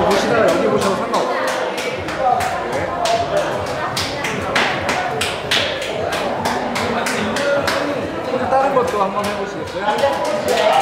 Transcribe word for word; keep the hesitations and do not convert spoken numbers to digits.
저 보시다가 여기 보셔도 상관없어요. 네. 다른 것도 한번 해보시겠어요?